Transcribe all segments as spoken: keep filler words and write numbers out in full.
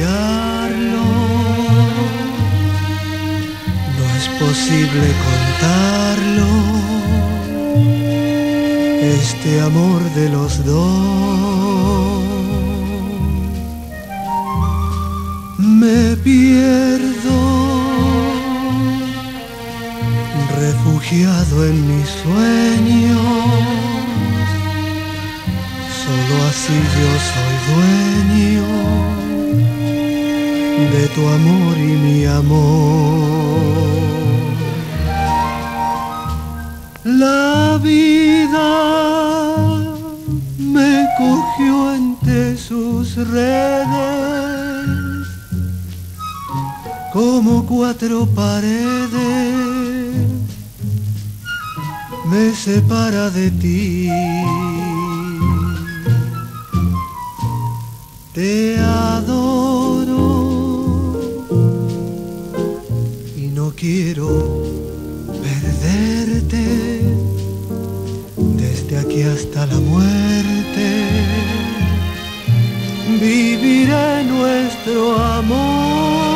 hallarlo, no es posible contarlo, este amor de los dos. Me pierdo, refugiado en mis sueños. Solo así yo soy dueño de tu amor y mi amor. La vida me cogió entre sus redes como cuatro paredes, me separa de ti. Te adoro y no quiero perderte, desde aquí hasta la muerte viviré nuestro amor.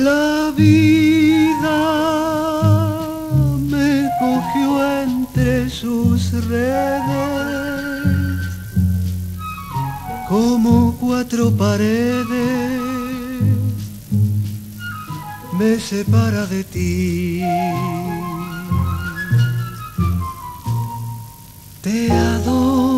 La vida me cogió entre sus redes como cuatro paredes, me separa de ti. Te adoro.